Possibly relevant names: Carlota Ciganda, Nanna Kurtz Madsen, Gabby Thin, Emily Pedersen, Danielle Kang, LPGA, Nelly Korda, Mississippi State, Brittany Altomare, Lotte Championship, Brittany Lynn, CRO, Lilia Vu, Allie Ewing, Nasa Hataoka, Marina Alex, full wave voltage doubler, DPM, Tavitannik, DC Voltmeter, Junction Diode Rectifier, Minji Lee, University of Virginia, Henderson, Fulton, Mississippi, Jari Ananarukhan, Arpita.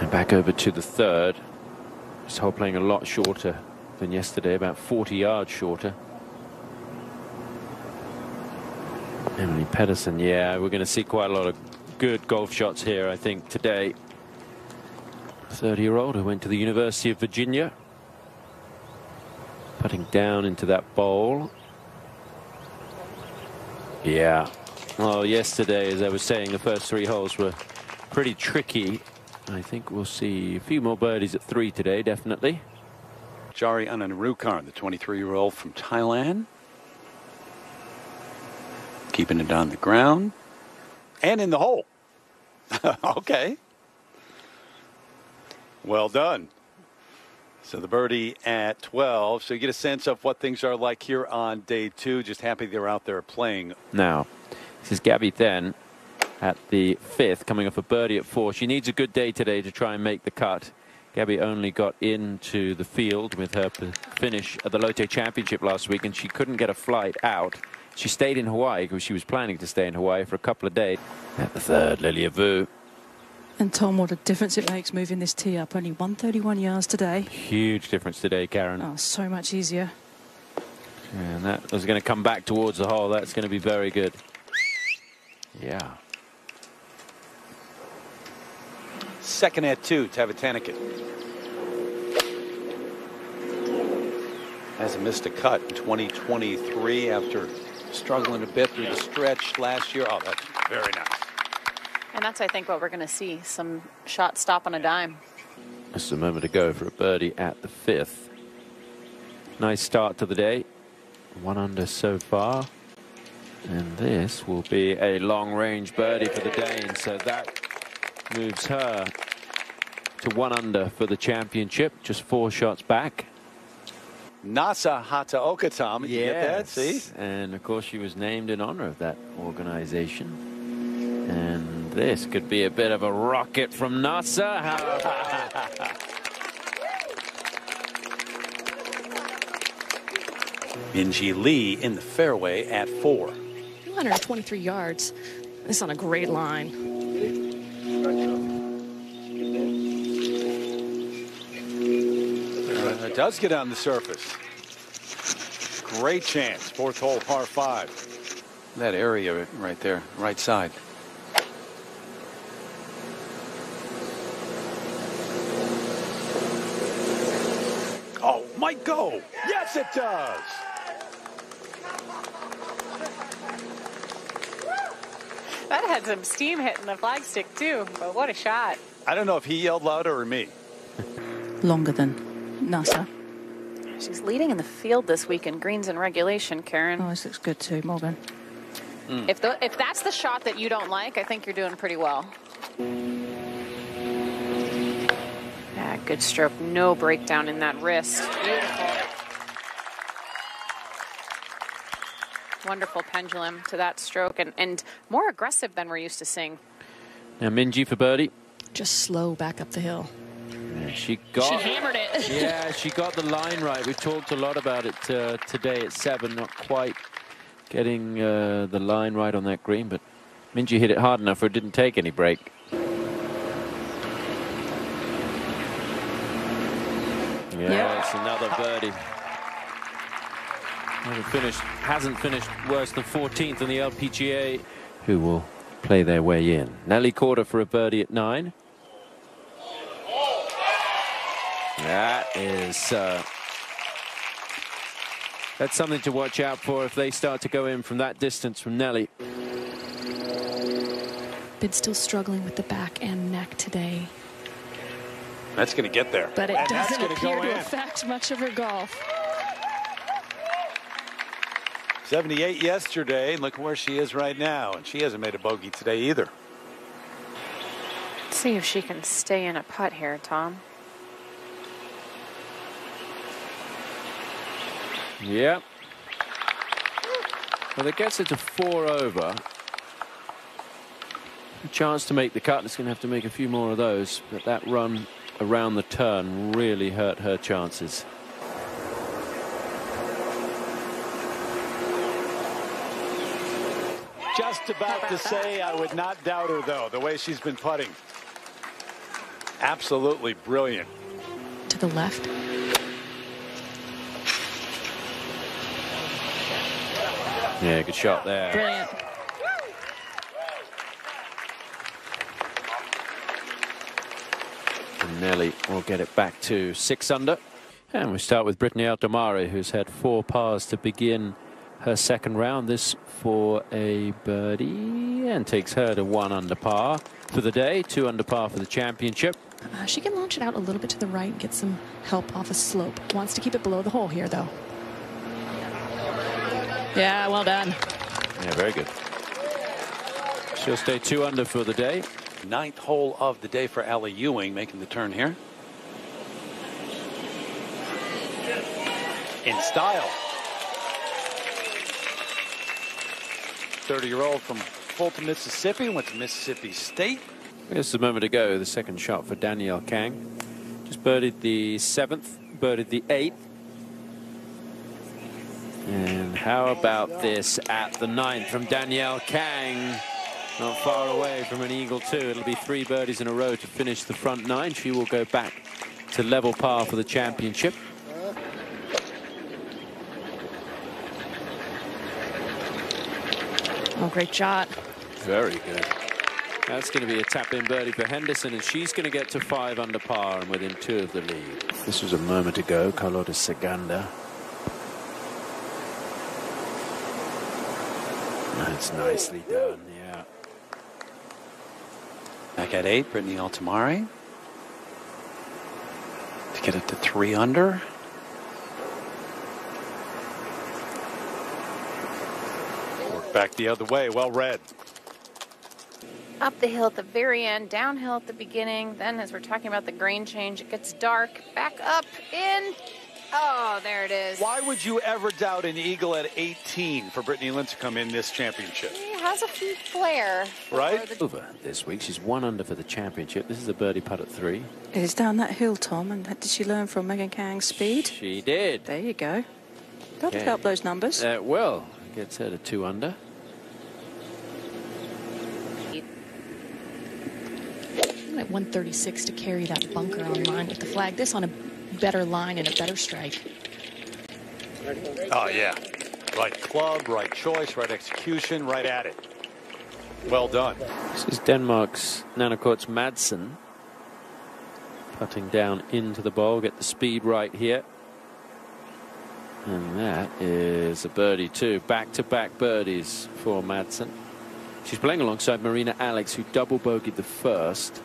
And back over to the third. This hole playing a lot shorter than yesterday, about 40 yards shorter. Emily Pedersen, yeah, we're going to see quite a lot of good golf shots here, I think, today. 30-year-old who went to the University of Virginia. Putting down into that bowl. Yeah. Well, yesterday, as I was saying, the first three holes were pretty tricky. I think we'll see a few more birdies at three today, definitely. Jari Ananarukhan, the 23-year-old from Thailand. Keeping it on the ground. And in the hole. Okay. Well done. So the birdie at 12. So you get a sense of what things are like here on day two. Just happy they're out there playing. Now, this is Gabby Thin at the fifth, coming off a birdie at four. She needs a good day today to try and make the cut. Gabby only got into the field with her finish at the Lotte Championship last week, and she couldn't get a flight out. She stayed in Hawaii because she was planning to stay in Hawaii for a couple of days. At the third, Lilia Vu. And Tom, what a difference it makes moving this tee up. Only 131 yards today. Huge difference today, Karen. Oh, so much easier. And that was going to come back towards the hole. That's going to be very good. Yeah. Second at two, Tavitannik. Hasn't missed a cut in 2023 after struggling a bit through the stretch last year. Oh, that's very nice. And that's, I think, what we're going to see, some shot stop on a dime. Just a moment to go for a birdie at the fifth. Nice start to the day. One under so far. And this will be a long-range birdie for the Dane, so that moves her to one under for the championship, just four shots back. Nasa Hataoka, Tom. Yes. You get that, see? And, of course, she was named in honor of that organization. And this could be a bit of a rocket from NASA. Minji Lee in the fairway at four. 223 yards. This on a great line. It does get on the surface. Great chance. Fourth hole, par five. That area right there, right side. Might go. Yes, it does. That had some steam hitting the flagstick too, but what a shot. I don't know if he yelled louder or me. Longer than NASA. She's leading in the field this week in greens and regulation, Karen. Oh, this looks good too, Morgan. Mm. If that's the shot that you don't like, I think you're doing pretty well. Good stroke, no breakdown in that wrist. Beautiful. Wonderful pendulum to that stroke and more aggressive than we're used to seeing. Now Minji for birdie. Just slow back up the hill. Yeah, she hammered it. Yeah, she got the line right. We talked a lot about it today at seven, not quite getting the line right on that green, but Minji hit it hard enough or it didn't take any break. Yeah, it's another birdie. Hasn't finished worse than 14th in the LPGA. Who will play their way in. Nelly Korda for a birdie at nine. That is... that's something to watch out for if they start to go in from that distance from Nelly. Been still struggling with the back and neck today. That's going to get there. But it doesn't appear to affect much of her golf. 78 yesterday, and look where she is right now. And she hasn't made a bogey today either. Let's see if she can stay in a putt here, Tom. Yep. Well, that gets it to four over. A chance to make the cut. It's going to have to make a few more of those, but that run around the turn really hurt her chances. Just about to say I would not doubt her, though, the way she's been putting. Absolutely brilliant. To the left. Yeah, good shot there. Brilliant. And Nelly will get it back to 6 under. And we start with Brittany Altomare, who's had 4 pars to begin her second round. This for a birdie and takes her to 1 under par for the day, 2 under par for the championship. She can launch it out a little bit to the right and get some help off a slope. Wants to keep it below the hole here, though. Yeah, well done. Yeah, very good. She'll stay 2 under for the day. 9th hole of the day for Allie Ewing, making the turn here. In style. 30-year-old from Fulton, Mississippi, went to Mississippi State. Just a moment ago, the second shot for Danielle Kang. Just birdied the 7th, birdied the 8th. And how about this at the 9th from Danielle Kang? Not far away from an eagle too. It'll be 3 birdies in a row to finish the front 9. She will go back to level par for the championship. Oh, great shot. Very good. That's going to be a tap-in birdie for Henderson, and she's going to get to 5 under par and within 2 of the lead. This was a moment ago, Carlota Ciganda. That's nicely done, yeah. Back at 8, Brittany Altomare. To get it to 3 under. Back the other way, well read. Up the hill at the very end, downhill at the beginning, then as we're talking about the green change, it gets dark, back up, in, oh, there it is. Why would you ever doubt an eagle at 18 for Brittany Lynn to come in this championship? She has a few flair. Right? Over this week, she's 1 under for the championship. This is a birdie putt at 3. It is down that hill, Tom, and did she learn from Megan Kang's speed? She did. There you go. That'll help those numbers. It will. Gets her to 2 under. At 136 to carry that bunker on line with the flag. This on a better line and a better strike. Oh, yeah. Right club, right choice, right execution, right at it. Well done. This is Denmark's Nanna Kurtz Madsen. Putting down into the ball, get the speed right here. And that is a birdie too. Back-to-back birdies for Madsen. She's playing alongside Marina Alex, who double bogeyed the 1st.